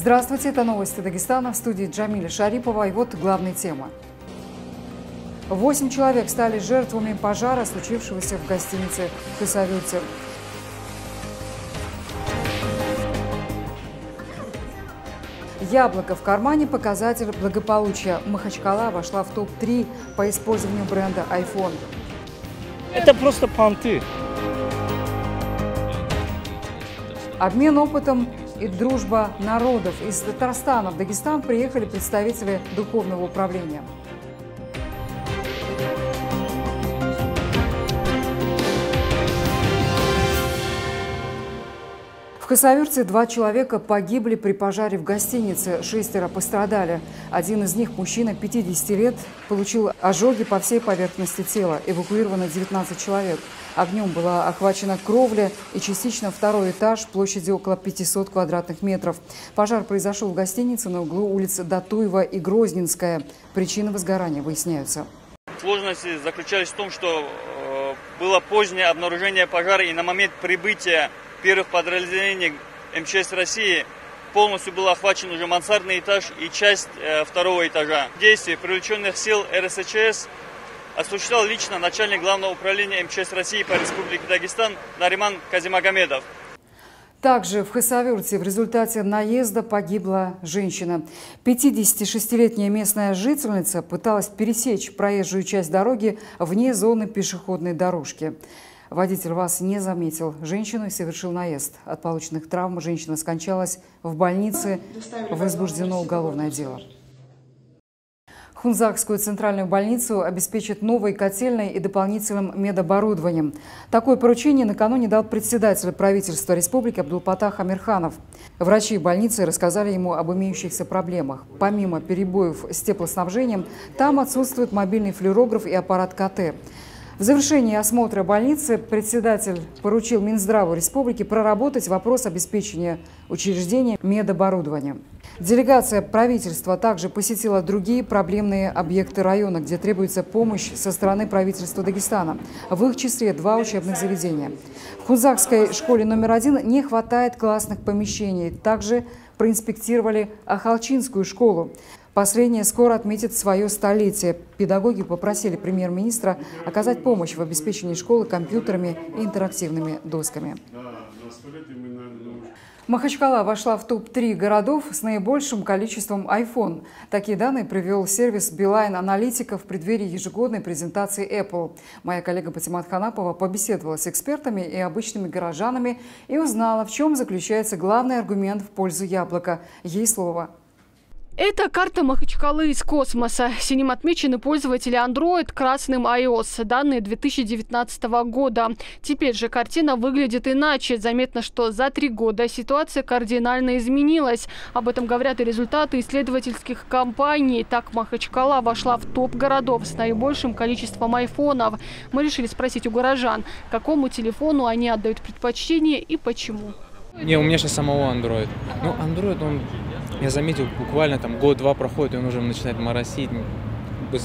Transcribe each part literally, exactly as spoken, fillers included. Здравствуйте, это новости Дагестана, в студии Джамиля Шарипова, и вот главные темы. Восемь человек стали жертвами пожара, случившегося в гостинице «Хрисавютер». Яблоко в кармане – показатель благополучия. Махачкала вошла в топ три по использованию бренда iPhone. Это просто понты. Обмен опытом и дружба народов. Из Татарстана в Дагестан приехали представители духовного управления. В Хрисавюрте два человека погибли при пожаре в гостинице, шестеро пострадали. Один из них, мужчина пятидесяти лет, получил ожоги по всей поверхности тела. Эвакуировано девятнадцать человек. Огнем была охвачена кровля и частично второй этаж площадью около пятисот квадратных метров. Пожар произошел в гостинице на углу улиц Датуева и Грозненская. Причины возгорания выясняются. Сложности заключались в том, что было позднее обнаружение пожара, и на момент прибытия первых подразделений эм че эс России полностью был охвачен уже мансардный этаж и часть э, второго этажа. Действия привлеченных сил эр эс эч эс осуществлял лично начальник Главного управления эм че эс России по Республике Дагестан Нариман Казимагомедов. Также в Хрисавюрте в результате наезда погибла женщина. пятидесятишестилетняя местная жительница пыталась пересечь проезжую часть дороги вне зоны пешеходной дорожки. Водитель ВАЗ не заметил женщину и совершил наезд. От полученных травм женщина скончалась в больнице. Возбуждено уголовное дело. Хунзакскую центральную больницу обеспечат новой котельной и дополнительным медоборудованием. Такое поручение накануне дал председатель правительства республики Абдулпатах Амирханов. Врачи больницы рассказали ему об имеющихся проблемах. Помимо перебоев с теплоснабжением, там отсутствует мобильный флюорограф и аппарат ка тэ. В завершении осмотра больницы председатель поручил Минздраву Республики проработать вопрос обеспечения учреждения медоборудованием. Делегация правительства также посетила другие проблемные объекты района, где требуется помощь со стороны правительства Дагестана. В их числе два учебных заведения. В Хунзакской школе номер один не хватает классных помещений. Также проинспектировали Ахалчинскую школу. Последняя скоро отметит свое столетие. Педагоги попросили премьер-министра оказать помощь в обеспечении школы компьютерами и интерактивными досками. Махачкала вошла в топ три городов с наибольшим количеством iPhone. Такие данные привел сервис Билайн Аналитика в преддверии ежегодной презентации Apple. Моя коллега Патимат Ханапова побеседовала с экспертами и обычными горожанами и узнала, в чем заключается главный аргумент в пользу яблока. Ей слово. Это карта Махачкалы из космоса. Синим отмечены пользователи Android, красным iOS. Данные две тысячи девятнадцатого года. Теперь же картина выглядит иначе. Заметно, что за три года ситуация кардинально изменилась. Об этом говорят и результаты исследовательских компаний. Так Махачкала вошла в топ городов с наибольшим количеством айфонов. Мы решили спросить у горожан, какому телефону они отдают предпочтение и почему. Не, у меня сейчас самого Android. Ну, Android, он... Я заметил, буквально там год-два проходит, и он уже начинает моросить.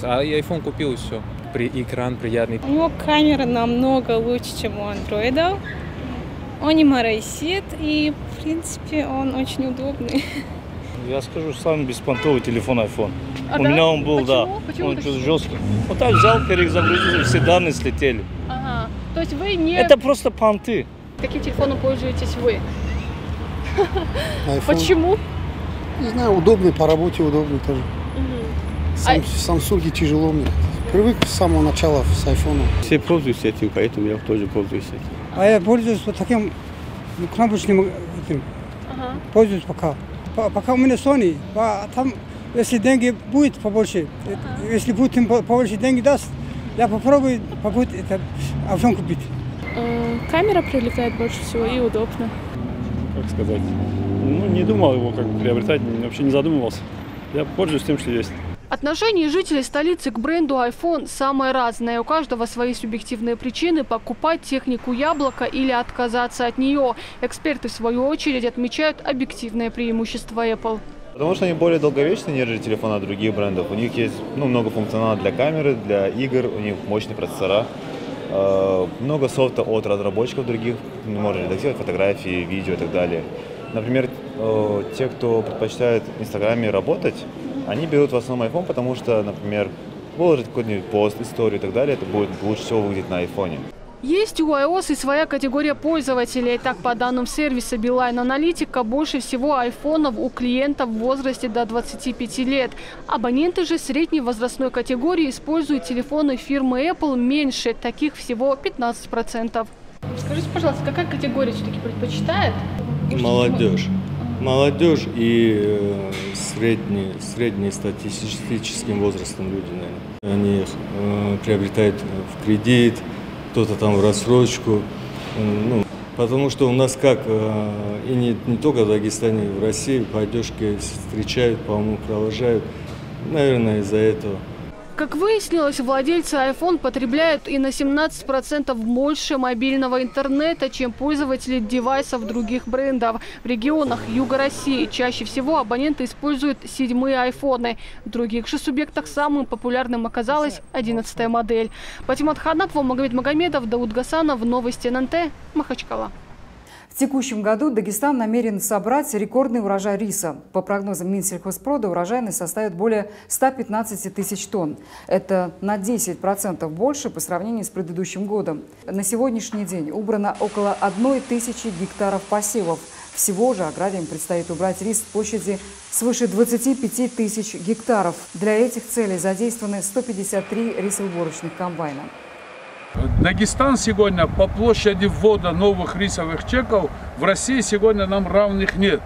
А я iPhone купил, и все. Экран приятный. У него камера намного лучше, чем у андроида. Он не моросит, и, в принципе, он очень удобный. Я скажу, самый беспонтовый телефон iPhone. А у да? меня он был, Почему? да. Почему? Он что-то жесткий. Вот так взял, перезагрузил, все данные слетели. Ага. То есть вы не... Это просто понты. Каким телефоном пользуетесь вы? iPhone. Почему? Не знаю, удобный, по работе удобный тоже. Сам, а... Самсунги тяжело мне. Привык с самого начала с айфоном. Все пользуются этим, поэтому я тоже пользуюсь этим. А я пользуюсь вот таким кнопочным этим. Ага. Пользуюсь пока. Пока у меня Sony, а там, если деньги будет побольше, ага. если будет им побольше деньги даст, я попробую побольше это айфон купить. Камера привлекает больше всего и удобно. Как сказать? Ну, не думал его как приобретать, вообще не задумывался. Я пользуюсь тем, что есть. Отношение жителей столицы к бренду iPhone самое разное. У каждого свои субъективные причины покупать технику яблока или отказаться от нее. Эксперты, в свою очередь, отмечают объективное преимущество Apple. Потому что они более долговечны, нежели телефоны других брендов. У них есть ну, много функционала для камеры, для игр, у них мощные процессора. Много софта от разработчиков других, можно редактировать фотографии, видео и так далее. Например, те, кто предпочитает в Инстаграме работать, они берут в основном iPhone, потому что, например, выложить какой-нибудь пост, историю и так далее, это будет лучше всего выглядеть на iPhone. Есть у iOS и своя категория пользователей. Так, по данным сервиса Beeline Analytica, больше всего айфонов у клиентов в возрасте до двадцати пяти лет. Абоненты же средней возрастной категории используют телефоны фирмы Apple меньше, таких всего пятнадцать процентов. Скажите, пожалуйста, какая категория все-таки предпочитает? Молодежь. Молодежь и средний, среднестатистическим возрастом люди, наверное. Они э, приобретают в кредит, кто-то там в рассрочку. Ну, потому что у нас как, и не, не только в Дагестане, в России по одежке встречают, по-моему, провожают. Наверное, из-за этого. Как выяснилось, владельцы iPhone потребляют и на семнадцать процентов больше мобильного интернета, чем пользователи девайсов других брендов. В регионах Юга России чаще всего абоненты используют седьмые айфоны. В других же субъектах самым популярным оказалась одиннадцатая модель. Патимат Ханапова, Магомед Магомедов, Дауд Гасанов. Новости эн эн тэ. Махачкала. В текущем году Дагестан намерен собрать рекордный урожай риса. По прогнозам Минсельхозпрода, урожайность составит более ста пятнадцати тысяч тонн. Это на десять процентов больше по сравнению с предыдущим годом. На сегодняшний день убрано около одной тысячи гектаров посевов. Всего же аграриям предстоит убрать рис в площади свыше двадцати пяти тысяч гектаров. Для этих целей задействованы сто пятьдесят три рисоуборочных комбайна. Дагестан сегодня по площади ввода новых рисовых чеков в России сегодня нам равных нет.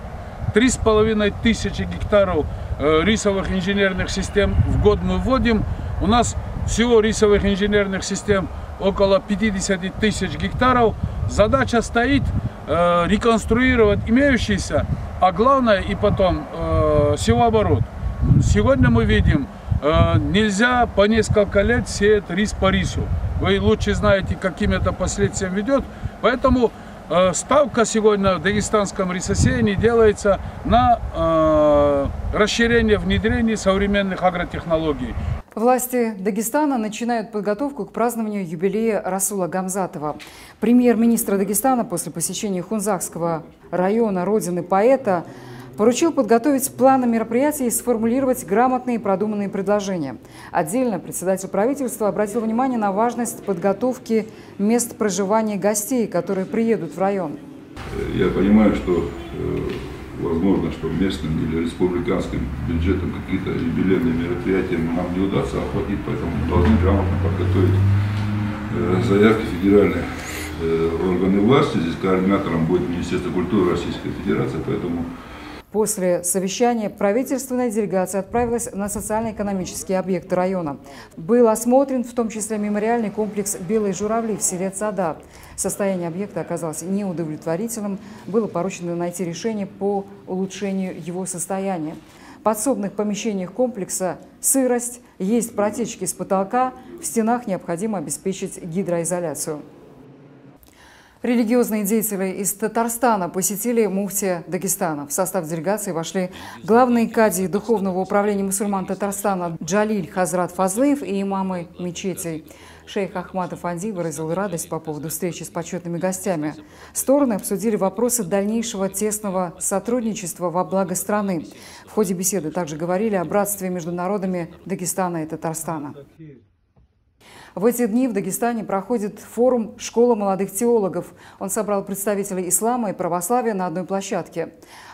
Три с половиной тысячи гектаров рисовых инженерных систем в год мы вводим. У нас всего рисовых инженерных систем около пятидесяти тысяч гектаров. Задача стоит реконструировать имеющиеся, а главное и потом севооборот. Сегодня мы видим, нельзя по несколько лет сеять рис по рису. Вы лучше знаете, каким это последствиям ведет. Поэтому э, ставка сегодня в дагестанском рисосеянии делается на э, расширение внедрения современных агротехнологий. Власти Дагестана начинают подготовку к празднованию юбилея Расула Гамзатова. Премьер-министр Дагестана после посещения Хунзакского района родины поэта поручил подготовить планы мероприятий и сформулировать грамотные и продуманные предложения. Отдельно председатель правительства обратил внимание на важность подготовки мест проживания гостей, которые приедут в район. Я понимаю, что возможно, что местным или республиканским бюджетом какие-то юбилейные мероприятия нам не удастся охватить, поэтому мы должны грамотно подготовить заявки федеральные органы власти. Здесь координатором будет Министерство культуры Российской Федерации, поэтому... После совещания правительственная делегация отправилась на социально-экономические объекты района. Был осмотрен в том числе мемориальный комплекс «Белые журавли» в селе Цада. Состояние объекта оказалось неудовлетворительным. Было поручено найти решение по улучшению его состояния. В подсобных помещениях комплекса сырость, есть протечки с потолка, в стенах необходимо обеспечить гидроизоляцию. Религиозные деятели из Татарстана посетили муфтия Дагестана. В состав делегации вошли главные кади Духовного управления мусульман Татарстана Джалиль Хазрат Фазлыев и имамы мечетей. Шейх Ахмад Афанди выразил радость по поводу встречи с почетными гостями. Стороны обсудили вопросы дальнейшего тесного сотрудничества во благо страны. В ходе беседы также говорили о братстве между народами Дагестана и Татарстана. В эти дни в Дагестане проходит форум «Школа молодых теологов». Он собрал представителей ислама и православия на одной площадке.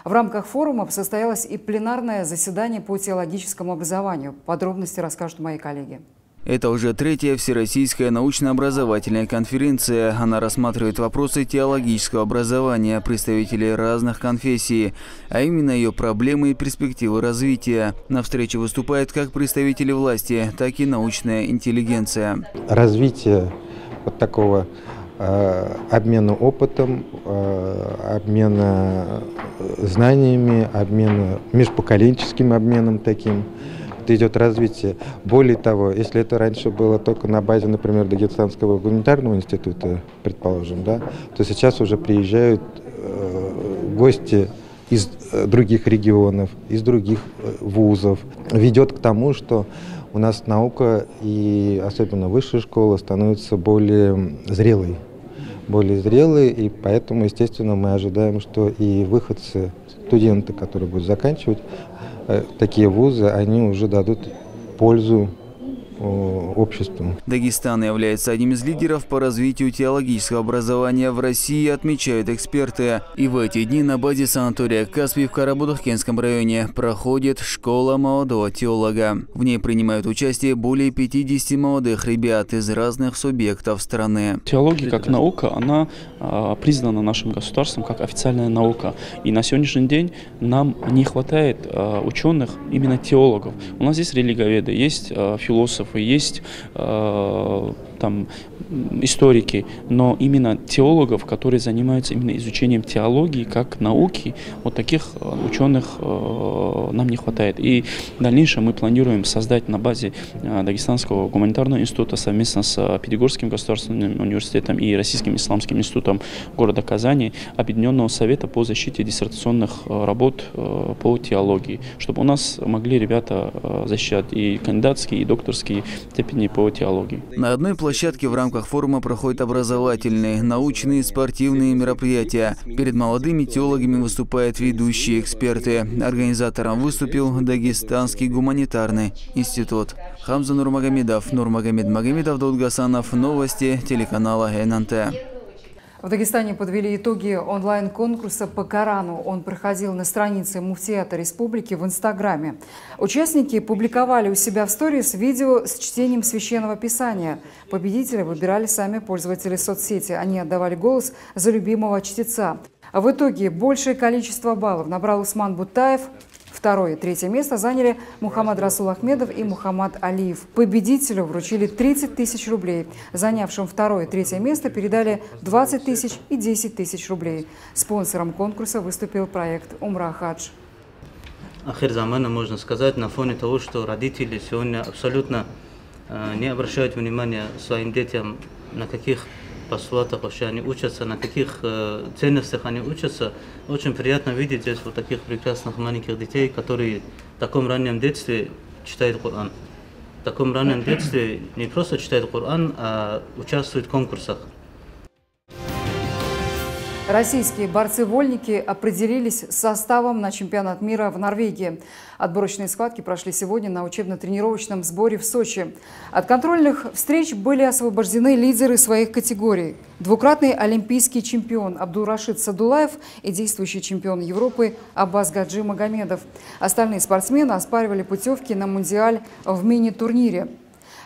В рамках форума состоялось и пленарное заседание по теологическому образованию. Подробности расскажут мои коллеги. Это уже третья всероссийская научно-образовательная конференция. Она рассматривает вопросы теологического образования представителей разных конфессий, а именно ее проблемы и перспективы развития. На встрече выступают как представители власти, так и научная интеллигенция. Развитие вот такого э, обмена опытом, э, обмена знаниями, обмена межпоколенческим обменом таким. Идет развитие. Более того, если это раньше было только на базе, например, Дагестанского гуманитарного института, предположим, да, то сейчас уже приезжают э, гости из других регионов, из других вузов. Ведет к тому, что у нас наука и особенно высшая школа становится более зрелой. более зрелые, и поэтому, естественно, мы ожидаем, что и выходцы, студенты, которые будут заканчивать такие вузы, они уже дадут пользу обществу. Дагестан является одним из лидеров по развитию теологического образования в России, отмечают эксперты. И в эти дни на базе санатория Каспий в Карабудахкенском районе проходит школа молодого теолога. В ней принимают участие более пятидесяти молодых ребят из разных субъектов страны. Теология как наука, она признана нашим государством как официальная наука. И на сегодняшний день нам не хватает ученых, именно теологов. У нас есть религоведы, есть философы, есть э, там историки, но именно теологов, которые занимаются именно изучением теологии как науки, вот таких ученых э, нам не хватает. И в дальнейшем мы планируем создать на базе э, Дагестанского гуманитарного института совместно с э, Пятигорским государственным университетом и Российским исламским институтом города Казани объединенного совета по защите диссертационных э, работ э, по теологии, чтобы у нас могли ребята э, защищать и кандидатские, и докторские степени по теологии. На одной площадке в рамках форума проходят образовательные, научные, спортивные мероприятия. Перед молодыми теологами выступают ведущие эксперты. Организатором выступил Дагестанский гуманитарный институт. Хамза Нурмагомедов, Нурмагомед Магомедов, Давуд Гасанов. Новости телеканала эн эн тэ. В Дагестане подвели итоги онлайн-конкурса по Корану. Он проходил на странице Муфтията Республики в Инстаграме. Участники публиковали у себя в сторис видео с чтением Священного Писания. Победителя выбирали сами пользователи соцсети. Они отдавали голос за любимого чтеца. А в итоге большее количество баллов набрал Усман Бутаев. Второе и третье место заняли Мухаммад Расул Ахмедов и Мухаммад Алиев. Победителю вручили тридцать тысяч рублей. Занявшим второе и третье место передали двадцать тысяч и десять тысяч рублей. Спонсором конкурса выступил проект «Умра Хадж». Ахирзамана, можно сказать, на фоне того, что родители сегодня абсолютно не обращают внимания своим детям, на каких постулатах вообще они учатся, на каких э, ценностях они учатся. Очень приятно видеть здесь вот таких прекрасных маленьких детей, которые в таком раннем детстве читают Коран. В таком раннем детстве не просто читают Коран, а участвуют в конкурсах. Российские борцы-вольники определились с составом на чемпионат мира в Норвегии. Отборочные схватки прошли сегодня на учебно-тренировочном сборе в Сочи. От контрольных встреч были освобождены лидеры своих категорий. Двукратный олимпийский чемпион Абдулрашид Садулаев и действующий чемпион Европы Аббас Гаджи Магомедов. Остальные спортсмены оспаривали путевки на Мундиаль в мини-турнире.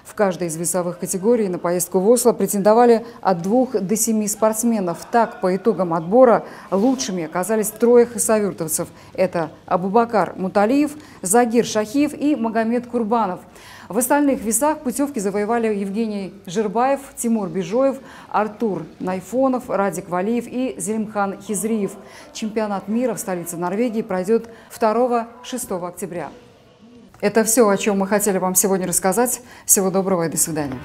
В каждой из весовых категорий на поездку в Осло претендовали от двух до семи спортсменов. Так, по итогам отбора лучшими оказались трое хасавюртовцев. Это Абубакар Муталиев, Загир Шахиев и Магомед Курбанов. В остальных весах путевки завоевали Евгений Жирбаев, Тимур Бижоев, Артур Найфонов, Радик Валиев и Зелимхан Хизриев. Чемпионат мира в столице Норвегии пройдет второго-шестого октября. Это все, о чем мы хотели вам сегодня рассказать. Всего доброго и до свидания.